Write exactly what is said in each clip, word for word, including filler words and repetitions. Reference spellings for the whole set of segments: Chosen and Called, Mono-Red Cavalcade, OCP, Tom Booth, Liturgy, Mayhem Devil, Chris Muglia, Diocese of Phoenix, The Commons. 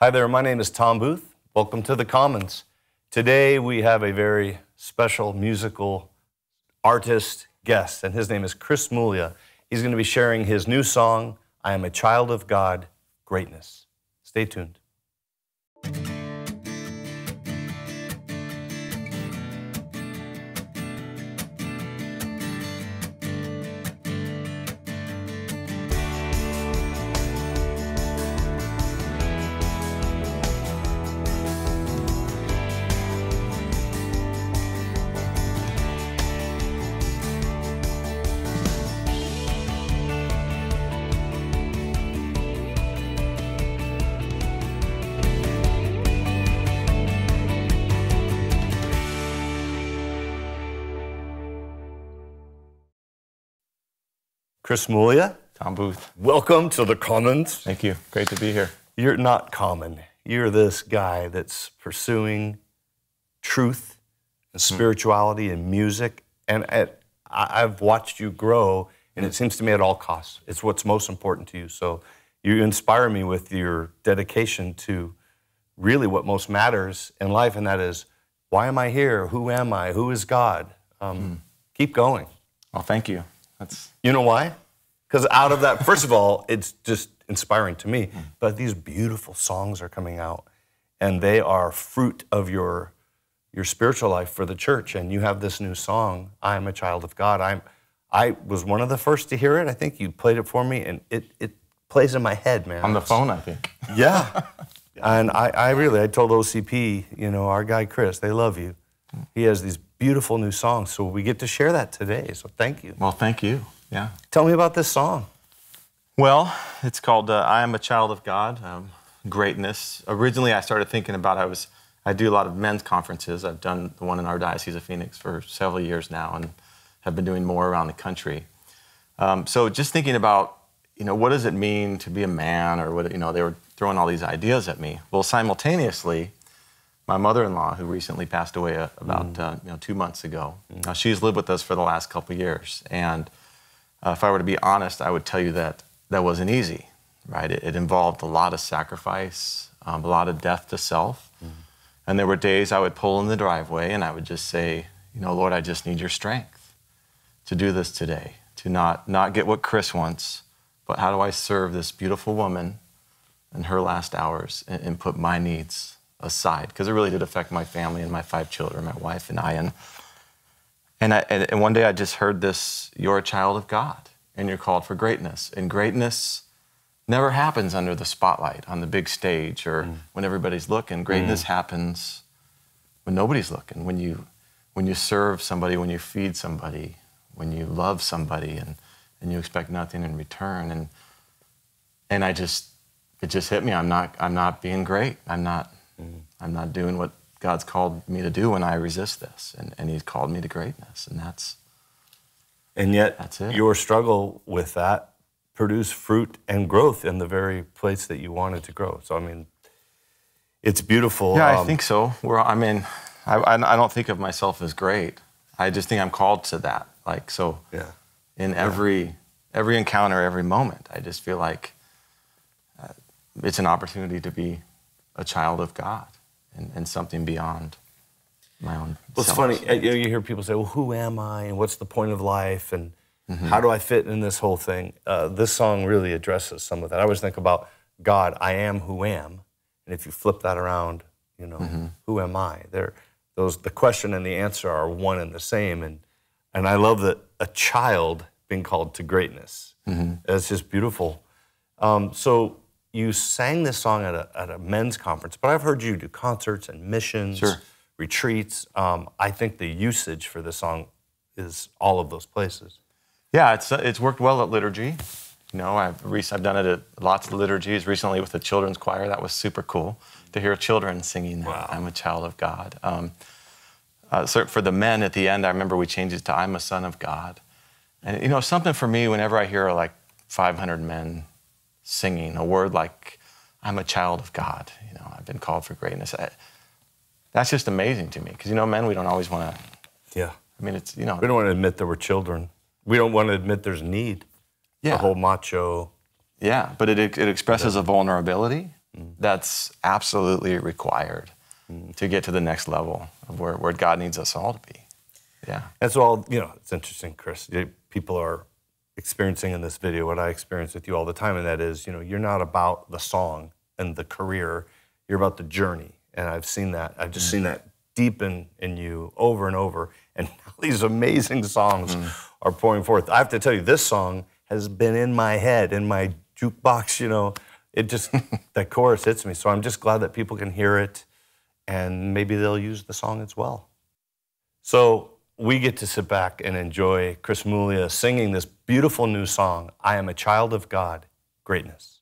Hi there, my name is Tom Booth. Welcome to The Commons. Today we have a very special musical artist guest, and his name is Chris Muglia. He's going to be sharing his new song, I Am a Child of God, Greatness. Stay tuned. Chris Muglia. Tom Booth. Welcome to The Commons. Thank you. Great to be here. You're not common. You're this guy that's pursuing truth and spirituality mm. and music. And at, I've watched you grow, and mm. it seems to me at all costs. It's what's most important to you. So you inspire me with your dedication to really what most matters in life, and that is, why am I here? Who am I? Who is God? Um, mm. Keep going. Well, thank you. That's... You know why? Because out of that, first of all, it's just inspiring to me. Mm. But these beautiful songs are coming out, and they are fruit of your your spiritual life for the church. And you have this new song, "I Am a Child of God." I'm I was one of the first to hear it. I think you played it for me, and it it plays in my head, man. On the phone, I think. Yeah, and I I really I told O C P, you know, our guy Chris, they love you. He has these beautiful new songs, so we get to share that today, so thank you. Well, thank you, yeah. Tell me about this song. Well, it's called uh, I Am a Child of God, um, Greatness. Originally, I started thinking about, I was, I do a lot of men's conferences. I've done the one in our Diocese of Phoenix for several years now, and have been doing more around the country. Um, so just thinking about, you know, what does it mean to be a man, or what, you know, they were throwing all these ideas at me. Well, simultaneously, my mother-in-law, who recently passed away about mm. uh, you know, two months ago, mm. now, she's lived with us for the last couple of years. And uh, if I were to be honest, I would tell you that that wasn't easy, right? It, it involved a lot of sacrifice, um, a lot of death to self. Mm. And there were days I would pull in the driveway and I would just say, you know, Lord, I just need your strength to do this today, to not, not get what Chris wants, but how do I serve this beautiful woman in her last hours and, and put my needs aside, because it really did affect my family and my five children, my wife and I. And and, I, and and one day I just heard this, you're a child of God, and you're called for greatness. And greatness never happens under the spotlight, on the big stage, or mm. when everybody's looking. Greatness mm. happens when nobody's looking, when you, when you serve somebody, when you feed somebody, when you love somebody, and, and you expect nothing in return. And and I just, it just hit me. I'm not, I'm not being great. I'm not... I'm not doing what God's called me to do when I resist this, and, and He's called me to greatness, and that's and yet that's it. Your struggle with that produced fruit and growth in the very place that you wanted to grow. So I mean, it's beautiful. Yeah, um, I think so. We're, I mean, I, I don't think of myself as great. I just think I'm called to that. Like so, yeah. In every yeah. every encounter, every moment, I just feel like uh, it's an opportunity to be a child of God, and, and something beyond my own well, it's self. Funny, you hear people say, well, who am I, and what's the point of life, and mm-hmm. how do I fit in this whole thing? Uh, this song really addresses some of that. I always think about God, I am who am, and if you flip that around, you know, mm-hmm. who am I? They're, those, the question and the answer are one and the same, and, and I love that a child being called to greatness. Mm-hmm. It's just beautiful. Um, so, you sang this song at a, at a men's conference, but I've heard you do concerts and missions, sure. retreats. Um, I think the usage for this song is all of those places. Yeah, it's it's worked well at liturgy. You know, I've I've done it at lots of liturgies. Recently with the children's choir, that was super cool to hear children singing. Wow. "I'm a Child of God." Um, uh, so for the men at the end, I remember we changed it to "I'm a Son of God," and you know, something for me whenever I hear like five hundred men singing a word like "I'm a child of God," you know, I've been called for greatness. I, that's just amazing to me, because you know, men, we don't always want to. Yeah. I mean, it's you know. We don't want to admit that we're children. We don't want to admit there's need. Yeah. The whole macho. Yeah, but it it expresses a vulnerability, mm. that's absolutely required mm. to get to the next level of where, where God needs us all to be. Yeah. That's all, you know, it's interesting, Chris. People are experiencing in this video what I experience with you all the time, and that is, you know, you're not about the song and the career, you're about the journey. And I've seen that. I've just mm. seen that deepen in you over and over. And these amazing songs mm. are pouring forth. I have to tell you, this song has been in my head, in my jukebox, you know. It just, that chorus hits me. So I'm just glad that people can hear it, and maybe they'll use the song as well. So we get to sit back and enjoy Chris Muglia singing this beautiful new song, I Am a Child of God, Greatness.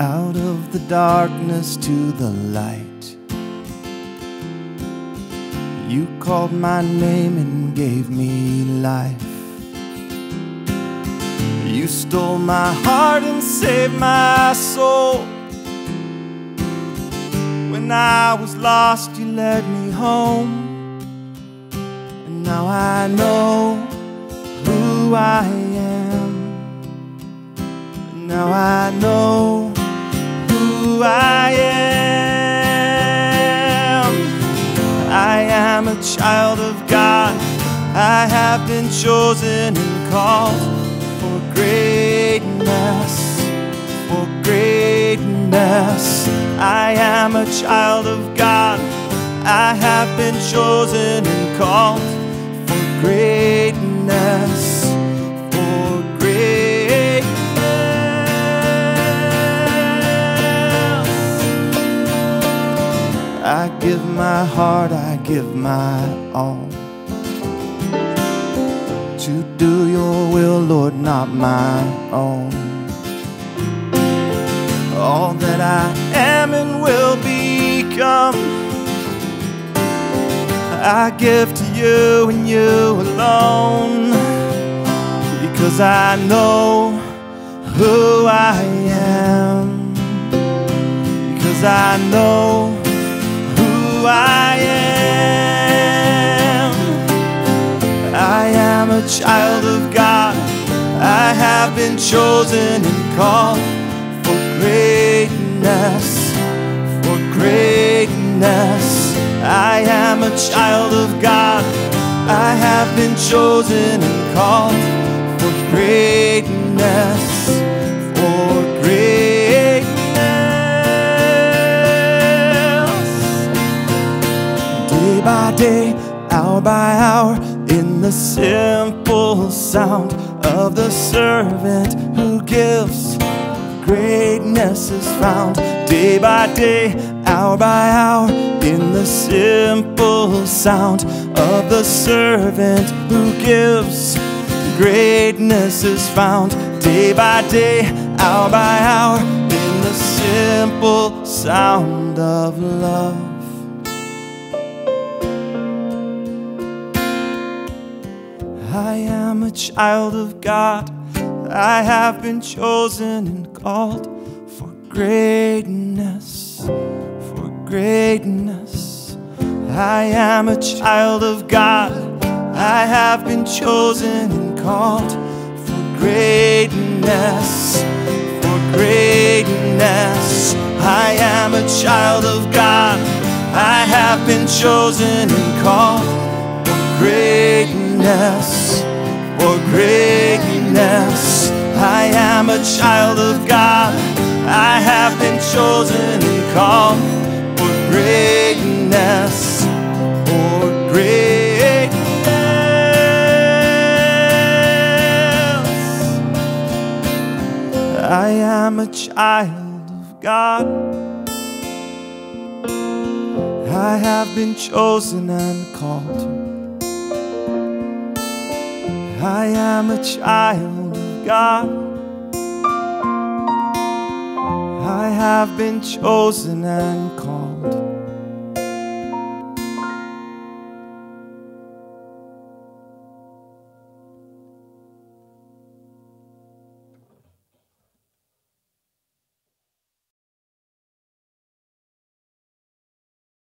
Out of the darkness to the light, you called my name and gave me life. You stole my heart and saved my soul. When I was lost, you led me home. And now I know who I am. And now I know I am. I am a child of God. I have been chosen and called for greatness, for greatness. I am a child of God. I have been chosen and called for greatness, for greatness. I give my heart, I give my all, to do your will, Lord, not my own. All that I am and will become, I give to you and you alone, because I know who I am, because I know I am. I am a child of God. I have been chosen and called for greatness, for greatness. I am a child of God. I have been chosen and called for greatness, for greatness. Day by day, hour by hour, in the simple sound of the servant who gives, greatness is found. Day by day, hour by hour, in the simple sound of the servant who gives, greatness is found. Day by day, hour by hour, in the simple sound of love. I am a child of God. I have been chosen and called for greatness, for greatness. I am a child of God. I have been chosen and called for greatness, for greatness. I am a child of God. I have been chosen and called for greatness, for greatness. I am a child of God. I have been chosen and called for greatness, for greatness. I am a child of God. I have been chosen and called. I am a child of God. I have been chosen and called.